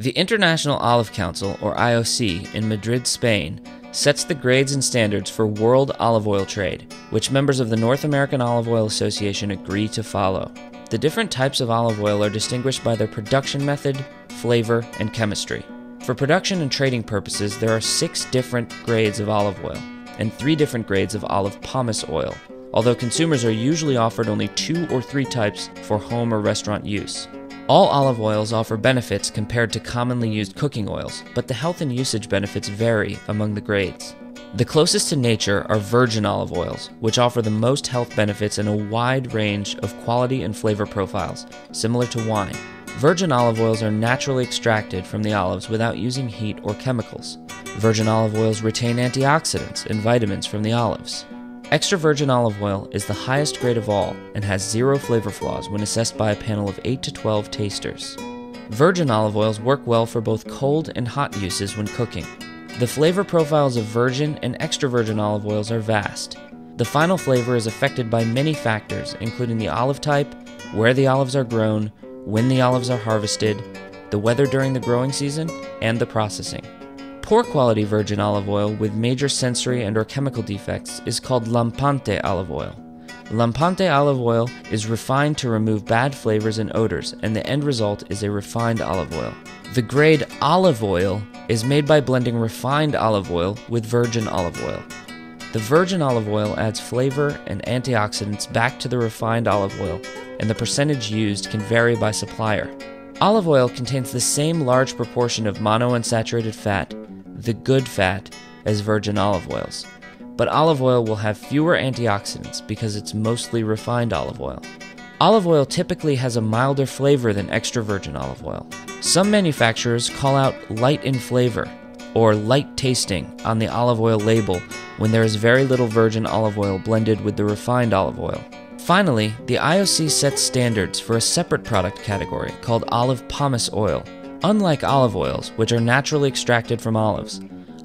The International Olive Council, or IOC, in Madrid, Spain, sets the grades and standards for world olive oil trade, which members of the North American Olive Oil Association agree to follow. The different types of olive oil are distinguished by their production method, flavor, and chemistry. For production and trading purposes, there are 6 different grades of olive oil and 3 different grades of olive pomace oil, although consumers are usually offered only 2 or 3 types for home or restaurant use. All olive oils offer benefits compared to commonly used cooking oils, but the health and usage benefits vary among the grades. The closest to nature are virgin olive oils, which offer the most health benefits in a wide range of quality and flavor profiles, similar to wine. Virgin olive oils are naturally extracted from the olives without using heat or chemicals. Virgin olive oils retain antioxidants and vitamins from the olives. Extra virgin olive oil is the highest grade of all and has 0 flavor flaws when assessed by a panel of 8 to 12 tasters. Virgin olive oils work well for both cold and hot uses when cooking. The flavor profiles of virgin and extra virgin olive oils are vast. The final flavor is affected by many factors, including the olive type, where the olives are grown, when the olives are harvested, the weather during the growing season, and the processing. Poor quality virgin olive oil with major sensory and/or chemical defects is called Lampante olive oil. Lampante olive oil is refined to remove bad flavors and odors, and the end result is a refined olive oil. The grade olive oil is made by blending refined olive oil with virgin olive oil. The virgin olive oil adds flavor and antioxidants back to the refined olive oil, and the percentage used can vary by supplier. Olive oil contains the same large proportion of monounsaturated fat, the good fat, as virgin olive oils, but olive oil will have fewer antioxidants because it's mostly refined olive oil. Olive oil typically has a milder flavor than extra virgin olive oil. Some manufacturers call out light in flavor or light tasting on the olive oil label when there is very little virgin olive oil blended with the refined olive oil. Finally, the IOC sets standards for a separate product category called olive pomace oil. Unlike olive oils, which are naturally extracted from olives,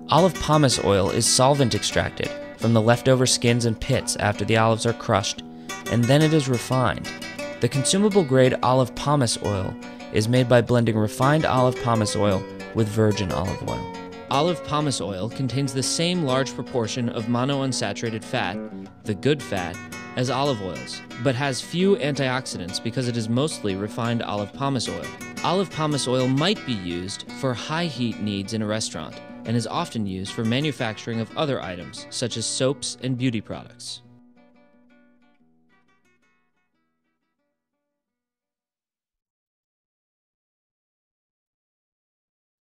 olive pomace oil is solvent extracted from the leftover skins and pits after the olives are crushed, and then it is refined. The consumable grade olive pomace oil is made by blending refined olive pomace oil with virgin olive oil. Olive pomace oil contains the same large proportion of monounsaturated fat, the good fat, as olive oils, but has few antioxidants because it is mostly refined olive pomace oil. Olive pomace oil might be used for high heat needs in a restaurant and is often used for manufacturing of other items such as soaps and beauty products.